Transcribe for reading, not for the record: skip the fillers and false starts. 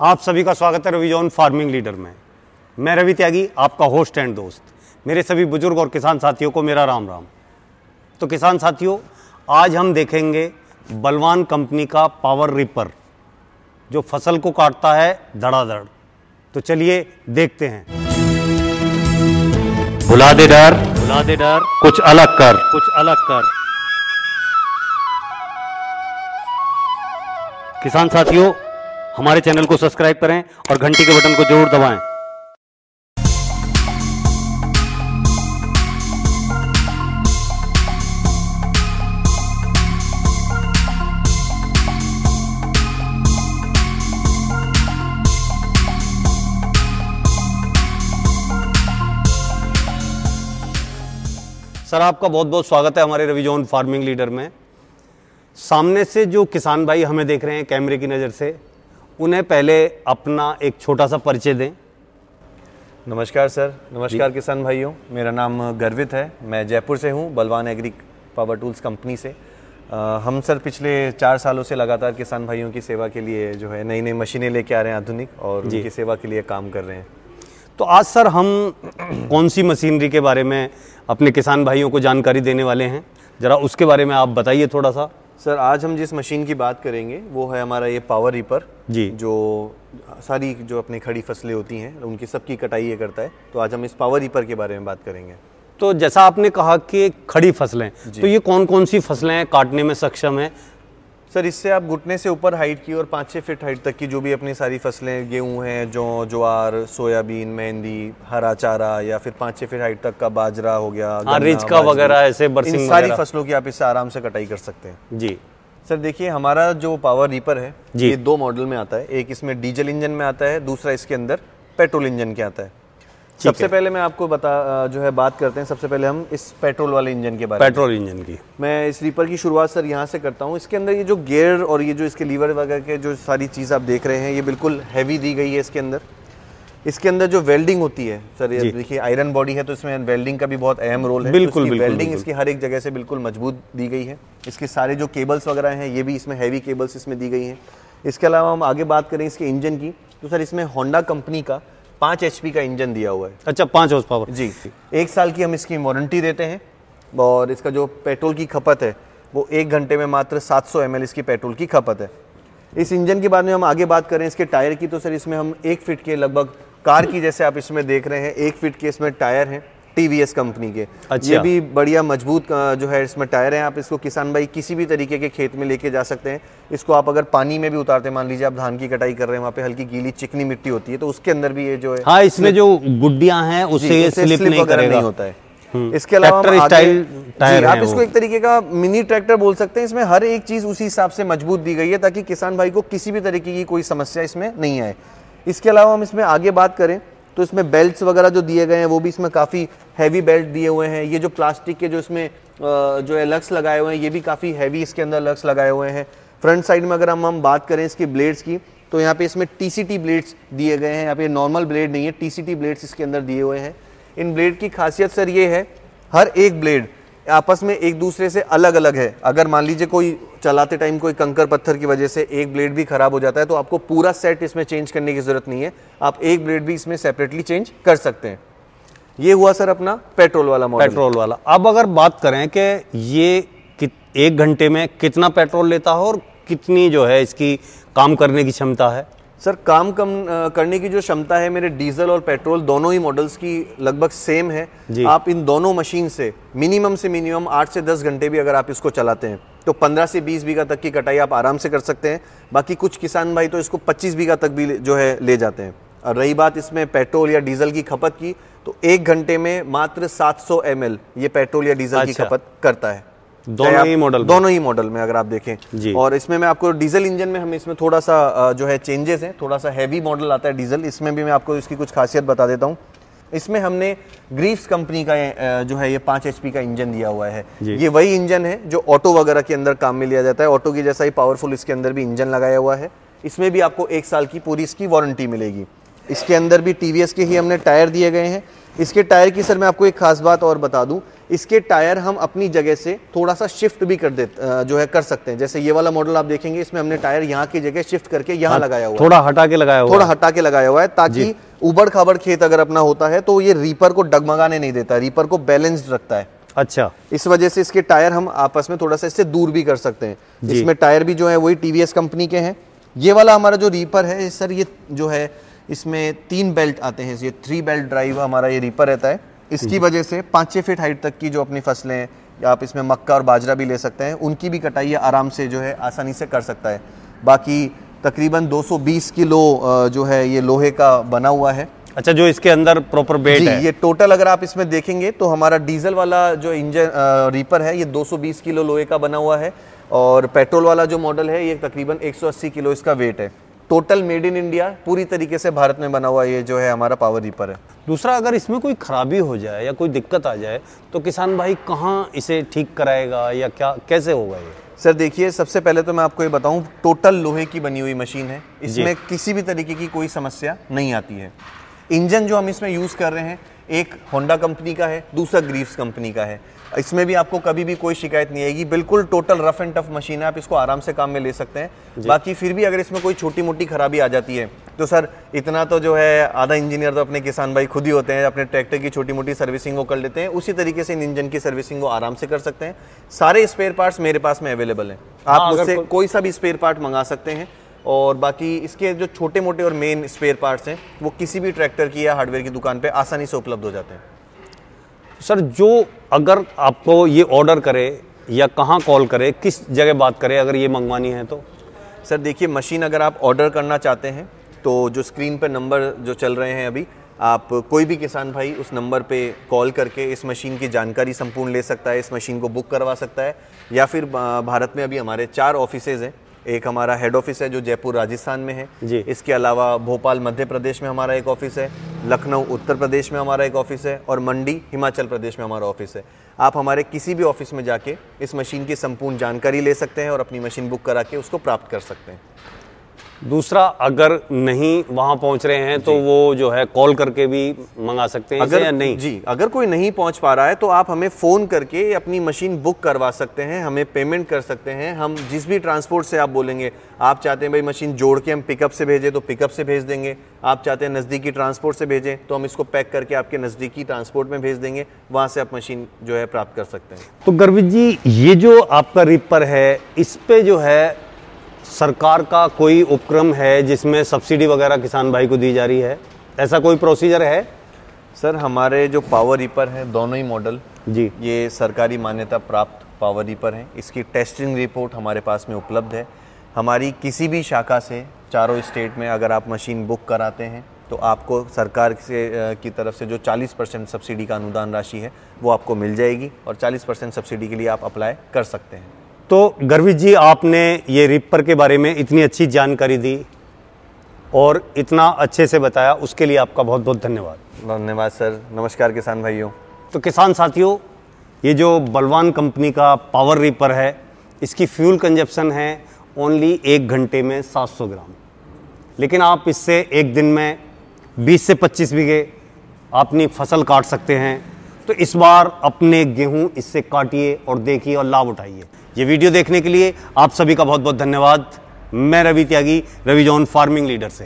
आप सभी का स्वागत है रविजोन फार्मिंग लीडर में। मैं रवि त्यागी, आपका होस्ट एंड दोस्त। मेरे सभी बुजुर्ग और किसान साथियों को मेरा राम राम। तो किसान साथियों, आज हम देखेंगे बलवान कंपनी का पावर रिपर जो फसल को काटता है धड़ाधड़। तो चलिए देखते हैं। भुला दे डर कुछ अलग कर। किसान साथियों, हमारे चैनल को सब्सक्राइब करें और घंटी के बटन को जरूर दबाएं। सर, आपका बहुत बहुत स्वागत है हमारे रविजोन फार्मिंग लीडर में। सामने से जो किसान भाई हमें देख रहे हैं कैमरे की नज़र से, उन्हें पहले अपना एक छोटा सा परिचय दें। नमस्कार सर, नमस्कार किसान भाइयों। मेरा नाम गर्वित है, मैं जयपुर से हूँ, बलवान एग्री पावर टूल्स कंपनी से। हम सर पिछले 4 सालों से लगातार किसान भाइयों की सेवा के लिए जो है नई नई मशीनें लेके आ रहे हैं आधुनिक, और उनकी सेवा के लिए काम कर रहे हैं। तो आज सर हम कौन सी मशीनरी के बारे में अपने किसान भाइयों को जानकारी देने वाले हैं, ज़रा उसके बारे में आप बताइए थोड़ा सा। सर, आज हम जिस मशीन की बात करेंगे वो है हमारा ये पावर रिपर जी, जो सारी जो अपनी खड़ी फसलें होती हैं उनकी सबकी कटाई ये करता है। तो आज हम इस पावर रिपर के बारे में बात करेंगे। तो जैसा आपने कहा कि खड़ी फसलें, तो ये कौन कौन सी फसलें काटने में सक्षम है सर? इससे आप घुटने से ऊपर हाइट की और 5-6 फीट हाइट तक की जो भी अपनी सारी फसलें, गेहूँ हैं, जौ, ज्वार, सोयाबीन, मेहंदी, हरा चारा, या फिर 5-6 फीट हाइट तक का बाजरा हो गया, रिजका वगैरह, ऐसे इन सारी फसलों की आप इससे आराम से कटाई कर सकते हैं जी। सर देखिए, हमारा जो पावर रीपर है ये 2 मॉडल में आता है। एक इसमें डीजल इंजन में आता है, दूसरा इसके अंदर पेट्रोल इंजन के आता है। सबसे पहले मैं आपको बात करते हैं। सबसे पहले हम इस पेट्रोल वाले इंजन के बारे में, पेट्रोल इंजन की। मैं इस रीपर की शुरुआत सर यहाँ से करता हूँ। इसके अंदर ये जो गियर और ये जो इसके लीवर वगैरह के जो सारी चीज़ आप देख रहे हैं, ये बिल्कुल हैवी दी गई है इसके अंदर। इसके अंदर जो वेल्डिंग होती है सर, ये देखिए आयरन बॉडी है, तो इसमें वेल्डिंग का भी बहुत अहम रोल है। बिल्कुल वेल्डिंग इसकी हर एक जगह से बिल्कुल मजबूत दी गई है। इसके सारे जो केबल्स वगैरह हैं ये भी इसमें हैवी केबल्स इसमें दी गई हैं। इसके अलावा हम आगे बात करें इसके इंजन की, तो सर इसमें होंडा कंपनी का 5 HP का इंजन दिया हुआ है। अच्छा, 5 HP जी। 1 साल की हम इसकी वारंटी देते हैं, और इसका जो पेट्रोल की खपत है वो 1 घंटे में मात्र 700 ml इसकी पेट्रोल की खपत है। इस इंजन के बाद में हम आगे बात करें इसके टायर की, तो सर इसमें हम 1 फीट के लगभग, कार की जैसे आप इसमें देख रहे हैं 1 फीट के इसमें टायर हैं, टीवीएस कंपनी के। अच्छा। ये भी बढ़िया मजबूत जो है इसमें टायर हैं। आप इसको किसान भाई किसी भी तरीके के खेत में लेके जा सकते हैं। इसको आप अगर पानी में भी उतारते हैं, मान लीजिए आप धान की कटाई कर रहे हैं, वहाँ पे हल्की गीली चिकनी मिट्टी होती है, तो उसके अंदर भी ये जो है, हाँ, इसमें जो गुड्डियां हैं उससे स्लिप नहीं होता है। इसके अलावा आप इसको एक तरीके का मिनी ट्रैक्टर बोल सकते हैं। इसमें हर एक चीज उसी हिसाब से मजबूत दी गई है, ताकि किसान भाई को किसी भी तरीके की कोई समस्या इसमें नहीं आए। इसके अलावा हम इसमें आगे बात करें तो इसमें बेल्ट्स वगैरह जो दिए गए हैं वो भी इसमें काफ़ी हैवी बेल्ट दिए हुए हैं। ये जो प्लास्टिक के जो इसमें जो है लक्स लगाए हुए हैं, ये भी काफ़ी हैवी इसके अंदर लक्स लगाए हुए हैं। फ्रंट साइड में अगर हम बात करें इसकी ब्लेड्स की, तो यहाँ पे इसमें TCT ब्लेड्स दिए गए हैं। यहाँ पे नॉर्मल ब्लेड नहीं है, TCT ब्लेड्स इसके अंदर दिए हुए हैं। इन ब्लेड की खासियत सर ये है, हर एक ब्लेड आपस में एक दूसरे से अलग अलग है। अगर मान लीजिए कोई चलाते टाइम कोई कंकर पत्थर की वजह से एक ब्लेड भी खराब हो जाता है, तो आपको पूरा सेट इसमें चेंज करने की ज़रूरत नहीं है, आप एक ब्लेड भी इसमें सेपरेटली चेंज कर सकते हैं। ये हुआ सर अपना पेट्रोल वाला मॉडल। पेट्रोल वाला, अब अगर बात करें कि ये 1 घंटे में कितना पेट्रोल लेता है और कितनी जो है इसकी काम करने की क्षमता है? सर काम करने की जो क्षमता है मेरे डीजल और पेट्रोल दोनों ही मॉडल्स की लगभग सेम है। आप इन दोनों मशीन से मिनिमम 8 से 10 घंटे भी अगर आप इसको चलाते हैं, तो 15 से 20 बीघा तक की कटाई आप आराम से कर सकते हैं। बाकी कुछ किसान भाई तो इसको 25 बीघा तक भी जो है ले जाते हैं। और रही बात इसमें पेट्रोल या डीजल की खपत की, तो 1 घंटे में मात्र 700 ml ये पेट्रोल या डीजल की खपत करता है, दोनों ही मॉडल में अगर आप देखें। और इसमें मैं आपको डीजल इंजन में हम इसमें थोड़ा सा जो है चेंजेस हैं, थोड़ा सा हैवी मॉडल आता है डीजल। इसमें भी मैं आपको इसकी कुछ खासियत बता देता हूँ। इसमें हमने ग्रीव्स कंपनी का जो है ये 5 HP का इंजन दिया हुआ है। ये वही इंजन है जो ऑटो वगैरह के अंदर काम में लिया जाता है। ऑटो की जैसा ही पावरफुल इसके अंदर भी इंजन लगाया हुआ है। इसमें भी आपको 1 साल की पूरी इसकी वारंटी मिलेगी। इसके अंदर भी टीवीएस के ही हमने टायर दिए गए हैं। इसके टायर की सर मैं आपको एक खास बात और बता दूं, इसके टायर हम अपनी जगह से थोड़ा सा शिफ्ट भी कर सकते हैं। जैसे ये वाला मॉडल आप देखेंगे, इसमें हमने टायर यहाँ की जगह शिफ्ट करके यहाँ लगाया हुआ है, थोड़ा हटा के लगाया हुआ है ताकि उबड़ खाबड़ खेत अगर अपना होता है तो ये रीपर को डगमगाने नहीं देता, रीपर को बैलेंस्ड रखता है। अच्छा, इस वजह से इसके टायर हम आपस में थोड़ा सा इससे दूर भी कर सकते हैं। इसमें टायर भी जो है वही टीवीएस कंपनी के हैं। ये वाला हमारा जो रीपर है सर, ये जो है इसमें 3 बेल्ट आते हैं, ये 3 बेल्ट ड्राइव हमारा ये रीपर रहता है। इसकी वजह से 5-6 फीट हाइट तक की जो अपनी फसलें हैं, आप इसमें मक्का और बाजरा भी ले सकते हैं, उनकी भी कटाई ये आराम से जो है आसानी से कर सकता है। बाकी तकरीबन 220 किलो जो है ये लोहे का बना हुआ है। अच्छा, जो इसके अंदर प्रॉपर बेड है। ये टोटल अगर आप इसमें देखेंगे तो हमारा डीजल वाला जो इंजन रीपर है ये 220 किलो लोहे का बना हुआ है, और पेट्रोल वाला जो मॉडल है ये तकरीबन 180 किलो इसका वेट है। टोटल मेड इन इंडिया, पूरी तरीके से भारत में बना हुआ ये जो है हमारा पावर रीपर है। दूसरा, अगर इसमें कोई खराबी हो जाए या कोई दिक्कत आ जाए तो किसान भाई कहाँ इसे ठीक कराएगा या क्या कैसे होगा ये? सर देखिए, सबसे पहले तो मैं आपको ये बताऊँ, टोटल लोहे की बनी हुई मशीन है, इसमें किसी भी तरीके की कोई समस्या नहीं आती है। इंजन जो हम इसमें यूज़ कर रहे हैं, एक होंडा कंपनी का है, दूसरा ग्रीव्स कंपनी का है। इसमें भी आपको कभी भी कोई शिकायत नहीं आएगी, बिल्कुल total rough and tough machine है, आप इसको आराम से काम में ले सकते हैं। बाकी फिर भी अगर इसमें कोई छोटी मोटी खराबी आ जाती है तो सर इतना तो जो है आधा इंजीनियर तो अपने किसान भाई खुद ही होते हैं, अपने ट्रैक्टर की छोटी मोटी सर्विसिंग को कर लेते हैं, उसी तरीके से इन इंजन की सर्विसिंग को आराम से कर सकते हैं। सारे स्पेयर पार्ट्स मेरे पास में अवेलेबल हैं, आप मुझसे कोई सा भी स्पेयर पार्ट मंगा सकते हैं। और बाकी इसके जो छोटे मोटे और मेन स्पेयर पार्ट्स हैं वो किसी भी ट्रैक्टर की या हार्डवेयर की दुकान पे आसानी से उपलब्ध हो जाते हैं। सर, जो अगर आपको ये ऑर्डर करे या कहाँ कॉल करे, किस जगह बात करे अगर ये मंगवानी है तो? सर देखिए, मशीन अगर आप ऑर्डर करना चाहते हैं तो जो स्क्रीन पर नंबर जो चल रहे हैं अभी, आप कोई भी किसान भाई उस नंबर पे कॉल करके इस मशीन की जानकारी संपूर्ण ले सकता है, इस मशीन को बुक करवा सकता है। या फिर भारत में अभी हमारे 4 ऑफिसेज़ हैं, एक हमारा हेड ऑफिस है जो जयपुर राजस्थान में है, इसके अलावा भोपाल मध्य प्रदेश में हमारा एक ऑफिस है, लखनऊ उत्तर प्रदेश में हमारा एक ऑफिस है, और मंडी हिमाचल प्रदेश में हमारा ऑफिस है। आप हमारे किसी भी ऑफिस में जाके इस मशीन की संपूर्ण जानकारी ले सकते हैं और अपनी मशीन बुक करा के उसको प्राप्त कर सकते हैं। दूसरा, अगर नहीं वहाँ पहुँच रहे हैं तो वो जो है कॉल करके भी मंगा सकते हैं अगर, या नहीं? जी, अगर कोई नहीं पहुँच पा रहा है तो आप हमें फ़ोन करके अपनी मशीन बुक करवा सकते हैं, हमें पेमेंट कर सकते हैं। हम जिस भी ट्रांसपोर्ट से आप बोलेंगे, आप चाहते हैं भाई मशीन जोड़ के हम पिकअप से भेजें तो पिकअप से भेज देंगे, आप चाहते हैं नज़दीकी ट्रांसपोर्ट से भेजें तो हम इसको पैक करके आपके नज़दीकी ट्रांसपोर्ट में भेज देंगे, वहाँ से आप मशीन जो है प्राप्त कर सकते हैं। तो गर्वित जी, ये जो आपका रीपर है इस पर जो है सरकार का कोई उपक्रम है जिसमें सब्सिडी वगैरह किसान भाई को दी जा रही है, ऐसा कोई प्रोसीजर है? सर हमारे जो पावर रीपर हैं दोनों ही मॉडल जी ये सरकारी मान्यता प्राप्त पावर रीपर हैं, इसकी टेस्टिंग रिपोर्ट हमारे पास में उपलब्ध है। हमारी किसी भी शाखा से चारों स्टेट में अगर आप मशीन बुक कराते हैं तो आपको सरकार की तरफ से जो 40% सब्सिडी का अनुदान राशि है वो आपको मिल जाएगी, और 40% सब्सिडी के लिए आप अप्लाई कर सकते हैं। तो गर्वित जी, आपने ये रीपर के बारे में इतनी अच्छी जानकारी दी और इतना अच्छे से बताया, उसके लिए आपका बहुत बहुत धन्यवाद। धन्यवाद सर, नमस्कार किसान भाइयों। तो किसान साथियों, ये जो बलवान कंपनी का पावर रीपर है इसकी फ्यूल कंजप्शन है ओनली 1 घंटे में 700 ग्राम, लेकिन आप इससे एक दिन में 20 से 25 बीघे अपनी फसल काट सकते हैं। तो इस बार अपने गेहूं इससे काटिए और देखिए और लाभ उठाइए। ये वीडियो देखने के लिए आप सभी का बहुत बहुत धन्यवाद। मैं रवि त्यागी, रविजोन फार्मिंग लीडर से।